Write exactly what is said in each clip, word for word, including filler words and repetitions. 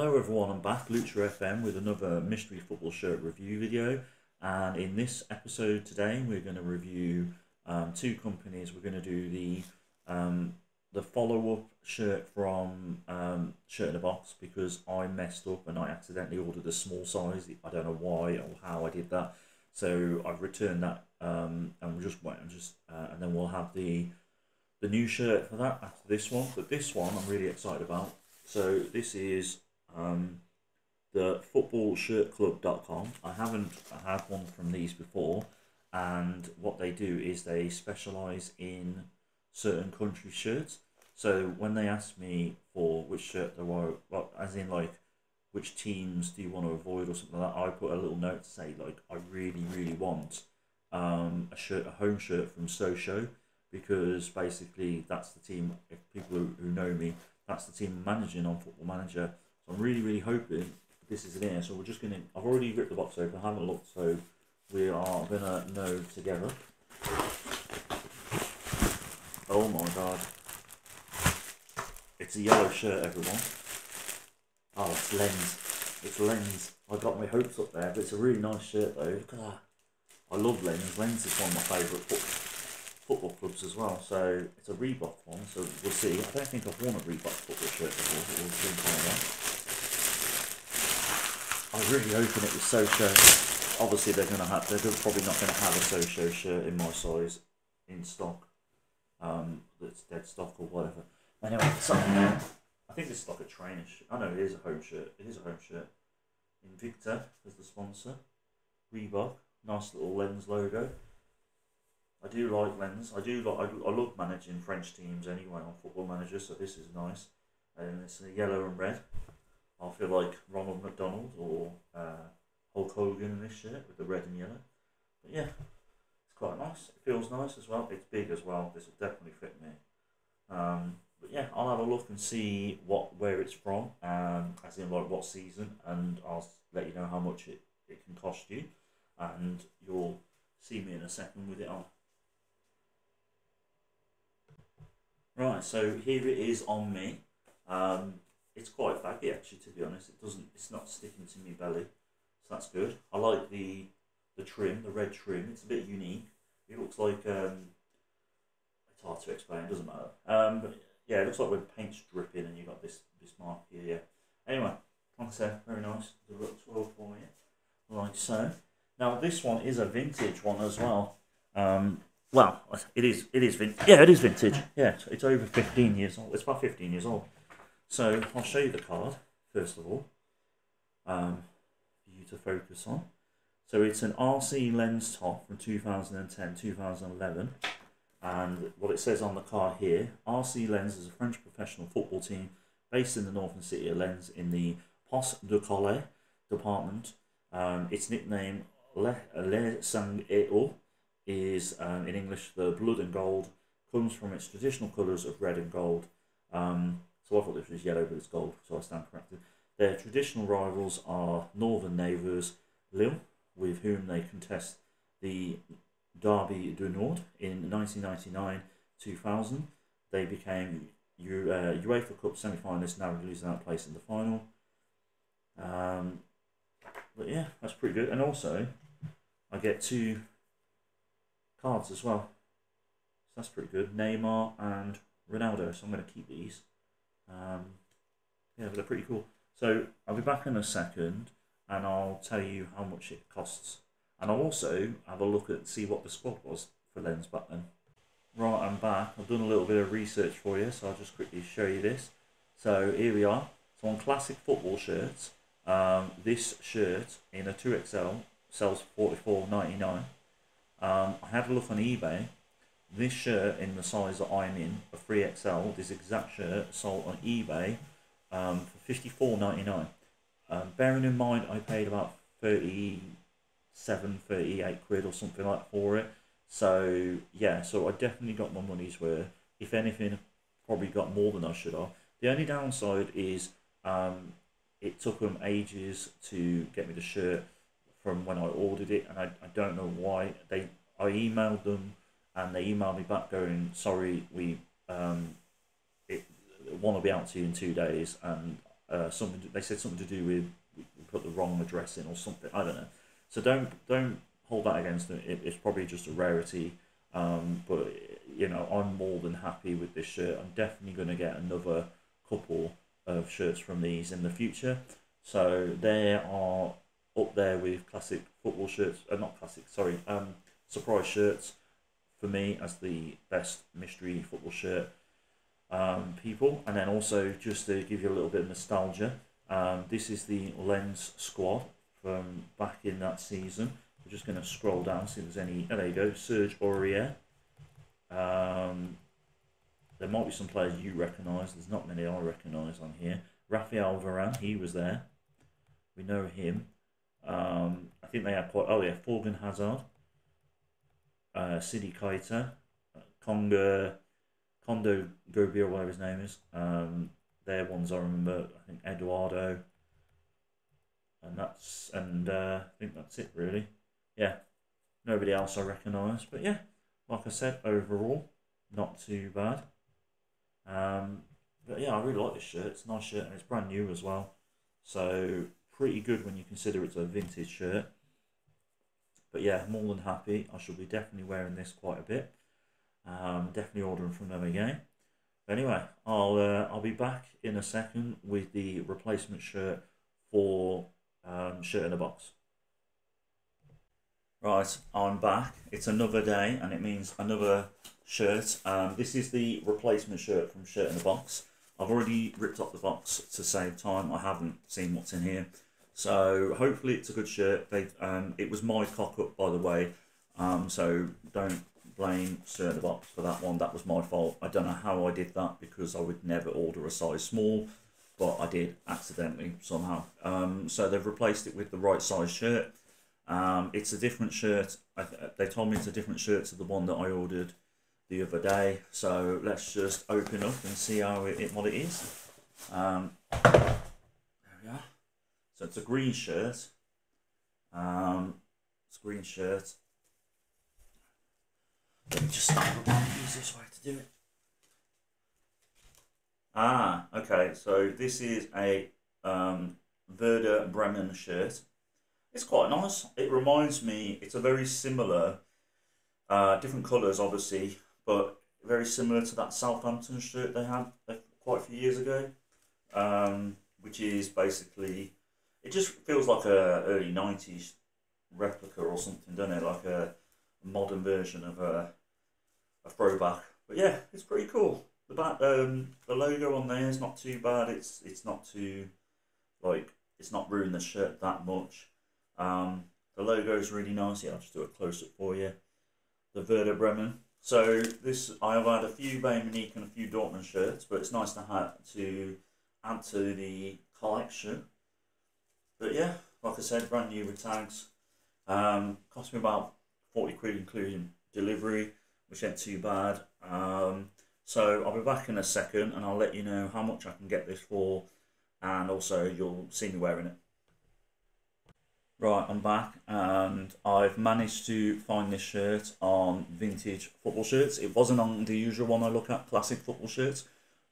Hello everyone, I'm back, Lucha F M, with another mystery football shirt review video. And in this episode today we're going to review um, two companies. We're going to do the um, the follow-up shirt from um, Shirt in a Box, because I messed up and I accidentally ordered a small size. I don't know why or how I did that, so I've returned that um, and we're just waiting just, uh, and then we'll have the, the new shirt for that after this one. But this one I'm really excited about. So this is um the football shirt club dot com. I haven't had one from these before, and what they do is they specialize in certain country shirts. So when they asked me for which shirt there were, well, as in like which teams do you want to avoid or something like that, I put a little note to say like I really really want um a shirt, a home shirt from Sochaux, because basically that's the team, if people who, who know me, that's the team managing on Football Manager. I'm really, really hoping this is in here. So we're just going to, I've already ripped the box open, I haven't looked, so we are going to know together. Oh my God. It's a yellow shirt, everyone. Oh, it's Lens. It's Lens. I got my hopes up there, but it's a really nice shirt though. Look at that. I love Lens. Lens is one of my favourite football clubs as well. So it's a Reebok one, so we'll see. I don't think I've worn a Reebok football shirt before, but we'll see kind of. I was really hoping it was Sochaux. Obviously, they're going to have. They're probably not going to have a Sochaux shirt in my size in stock. Um, that's dead stock or whatever. Anyway, something there. I think it's like a trainer shirt. I know it is a home shirt. It is a home shirt. Invicta is the sponsor. Reebok, nice little Lens logo. I do like Lens. I do like. I, I love managing French teams anyway on Football Manager. So this is nice, and it's in yellow and red. I feel like Ronald McDonald or uh, Hulk Hogan in this shirt with the red and yellow. But yeah, it's quite nice. It feels nice as well. It's big as well. This will definitely fit me. Um, but yeah, I'll have a look and see what where it's from, um, as in like what season, and I'll let you know how much it, it can cost you. And you'll see me in a second with it on. Right, so here it is on me. Um, It's quite baggy actually, to be honest. It doesn't. It's not sticking to me belly, so that's good. I like the the trim, the red trim. It's a bit unique. It looks like um, it's hard to explain. It doesn't matter. Um, but yeah, it looks like when paint's dripping and you got this this mark here. Yeah. Anyway, like I said, very nice. The looks well for you, like so. Now this one is a vintage one as well. Um, well, it is. It is vintage. Yeah, it is vintage. Yeah, it's, it's over fifteen years old. It's about fifteen years old. So I'll show you the card first of all, um, for you to focus on. So it's an R C Lens top from two thousand ten to two thousand eleven, and what it says on the card here, R C Lens is a French professional football team based in the northern city of Lens in the Pas de Calais department. Um, its nickname, Le, Le Sang et Or, is um, in English the blood and gold, comes from its traditional colours of red and gold. Um, So I thought this was yellow, but it's gold, so I stand corrected. Their traditional rivals are northern neighbours Lille, with whom they contest the Derby du Nord. In nineteen ninety-nine to two thousand. They became U uh, UEFA Cup semi-finalists, now losing that place in the final. Um, but yeah, that's pretty good. And also, I get two cards as well. So that's pretty good. Neymar and Ronaldo, so I'm going to keep these. Um, yeah, but they're pretty cool. So I'll be back in a second and I'll tell you how much it costs, and I'll also have a look at see what the squad was for Lens back then. Right, I'm back. I've done a little bit of research for you, so I'll just quickly show you this. So here we are. So on Classic Football Shirts, um, this shirt in a two X L sells for forty-four ninety-nine. um, I had a look on eBay. This shirt in the size that I'm in, a three X L, this exact shirt sold on eBay um, for fifty-four ninety-nine. Um, bearing in mind I paid about thirty-seven, thirty-eight quid or something like for it. So yeah, so I definitely got my money's worth. If anything, probably got more than I should have. The only downside is um, it took them ages to get me the shirt from when I ordered it, and I, I don't know why. They I emailed them, and they emailed me back going, sorry, we um, it, want to be out to you in two days, and uh, something to, they said something to do with we put the wrong address in or something. I don't know. So don't don't hold that against them. It, it's probably just a rarity. Um, but you know, I'm more than happy with this shirt. I'm definitely going to get another couple of shirts from these in the future. So they are up there with classic football shirts, uh, not classic, sorry, um, surprise shirts for me as the best mystery football shirt um, people. And then also just to give you a little bit of nostalgia, um, this is the Lens squad from back in that season. We're just going to scroll down, see if there's any. Oh, there you go, Serge Aurier. Um, there might be some players you recognise. There's not many I recognise on here. Raphael Varane, he was there. We know him. Um, I think they had quite. Oh yeah, Eden Hazard, uh, Sidi Kaita, uh, Konga, Condo Gobier, whatever his name is. Um, they're ones I remember. I think Eduardo. And that's and uh, I think that's it really. Yeah, nobody else I recognise, but yeah, like I said, overall not too bad. Um, but yeah, I really like this shirt. It's a nice shirt and it's brand new as well, so pretty good when you consider it's a vintage shirt. But yeah, more than happy. I shall be definitely wearing this quite a bit. Um, definitely ordering from them again. But anyway, I'll uh, I'll be back in a second with the replacement shirt for um, Shirt in a Box. Right, I'm back. It's another day and it means another shirt. Um, this is the replacement shirt from Shirt in a Box. I've already ripped up the box to save time. I haven't seen what's in here. So hopefully it's a good shirt. They, um, it was my cock-up, by the way. Um, so don't blame Shirt in a Box for that one. That was my fault. I don't know how I did that because I would never order a size small. But I did accidentally somehow. Um, so they've replaced it with the right size shirt. Um, it's a different shirt. I th they told me it's a different shirt to the one that I ordered the other day. So let's just open up and see how it, it what it is. Um, there we are. So it's a green shirt. Um, it's a green shirt. Let me just stand up. That's the easiest way to do it. Ah, okay. So this is a um, Werder Bremen shirt. It's quite nice. It reminds me, it's a very similar, uh, different colours obviously, but very similar to that Southampton shirt they had quite a few years ago, um, which is basically, it just feels like a early nineties replica or something, doesn't it? Like a modern version of a, a throwback. But yeah, it's pretty cool. The back, um, the logo on there is not too bad. It's it's not too, like, it's not ruined the shirt that much. Um, the logo is really nice. Yeah, I'll just do a close up for you. The Werder Bremen. So this, I have had a few Bayern Munich and a few Dortmund shirts, but it's nice to have to add to the collection. But yeah, like I said, brand new with tags. Um, cost me about forty quid including delivery, which ain't too bad. Um, so I'll be back in a second and I'll let you know how much I can get this for, and also you'll see me wearing it. Right, I'm back and I've managed to find this shirt on Vintage Football Shirts. It wasn't on the usual one I look at, Classic Football Shirts,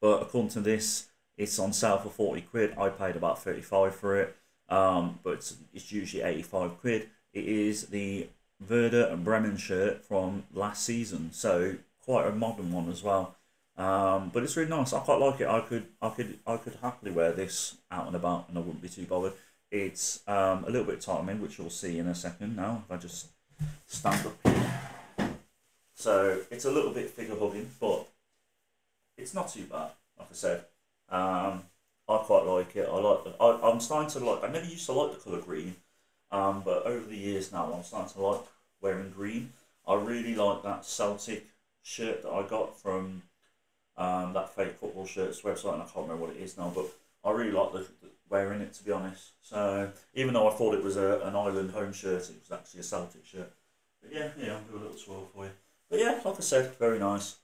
but according to this, it's on sale for forty quid. I paid about thirty-five for it, um, but it's, it's usually eighty-five quid. It is the Werder and Bremen shirt from last season, so quite a modern one as well. Um, but it's really nice. I quite like it. I could, I could, I could happily wear this out and about, and I wouldn't be too bothered. It's um, a little bit tight on me, which you'll see in a second now, if I just stand up here. So it's a little bit figure hugging, but it's not too bad, like I said. Um, I quite like it. I like the, I, I'm starting to like, I never used to like the colour green, um, but over the years now I'm starting to like wearing green. I really like that Celtic shirt that I got from um, that fake football shirts website, and I can't remember what it is now, but I really like the, the wearing it, to be honest. So even though I thought it was a, an Ireland home shirt, it was actually a Celtic shirt. But yeah, yeah, I'll do a little swirl for you. But yeah, like I said, very nice.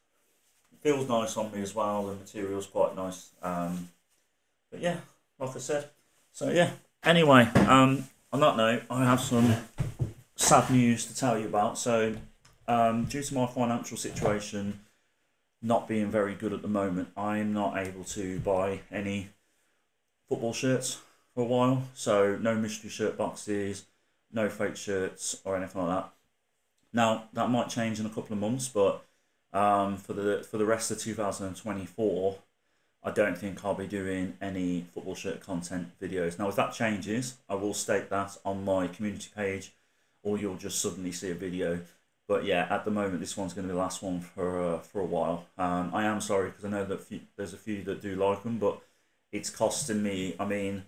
It feels nice on me as well. The material's quite nice. Um, but yeah, like I said. So yeah. Anyway, um, on that note, I have some sad news to tell you about. So um, due to my financial situation not being very good at the moment, I am not able to buy any football shirts for a while, so no mystery shirt boxes, no fake shirts or anything like that. Now that might change in a couple of months, but um, for the for the rest of two thousand twenty-four, I don't think I'll be doing any football shirt content videos. Now if that changes, I will state that on my community page, or you'll just suddenly see a video. But yeah, at the moment, this one's going to be the last one for uh, for a while. Um, I am sorry, because I know that few, there's a few that do like them, but it's costing me. I mean,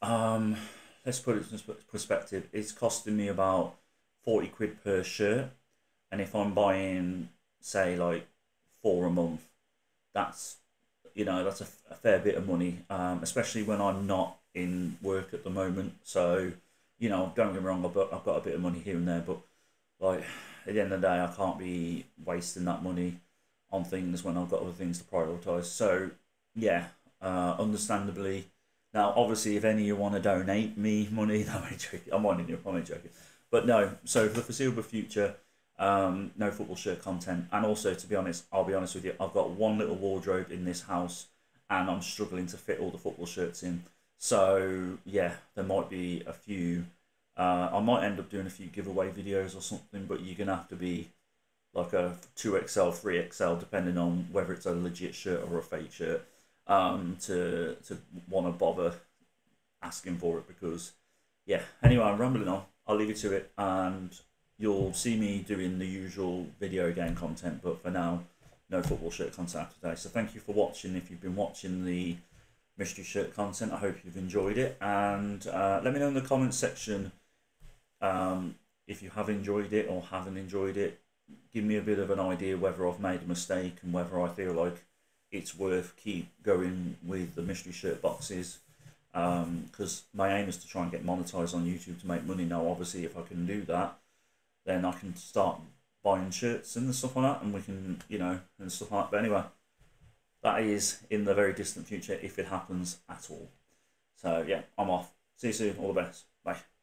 um, let's put it in perspective. It's costing me about forty quid per shirt, and if I'm buying, say, like four a month, that's you know that's a, a fair bit of money, um, especially when I'm not in work at the moment. So you know, don't get me wrong, I've got, I've got a bit of money here and there, but like, at the end of the day, I can't be wasting that money on things when I've got other things to prioritise. So, yeah, uh, understandably. Now, obviously, if any of you want to donate me money, I'm only joking. I'm only joking. But no, so for the foreseeable future, um, no football shirt content. And also, to be honest, I'll be honest with you, I've got one little wardrobe in this house, and I'm struggling to fit all the football shirts in. So, yeah, there might be a few... Uh, I might end up doing a few giveaway videos or something, but you're going to have to be like a two X L, three X L, depending on whether it's a legit shirt or a fake shirt, um, to to want to bother asking for it, because, yeah. Anyway, I'm rambling on. I'll leave you to it, and you'll see me doing the usual video game content, but for now, no football shirt content today. So thank you for watching. If you've been watching the mystery shirt content, I hope you've enjoyed it, and uh, let me know in the comments section Um, if you have enjoyed it or haven't enjoyed it. Give me a bit of an idea whether I've made a mistake and whether I feel like it's worth keep going with the mystery shirt boxes, because um, my aim is to try and get monetized on YouTube to make money. Now obviously, if I can do that, then I can start buying shirts and stuff like that, and we can, you know, and stuff like that. But anyway, that is in the very distant future, if it happens at all. So yeah, I'm off. See you soon. All the best. Bye.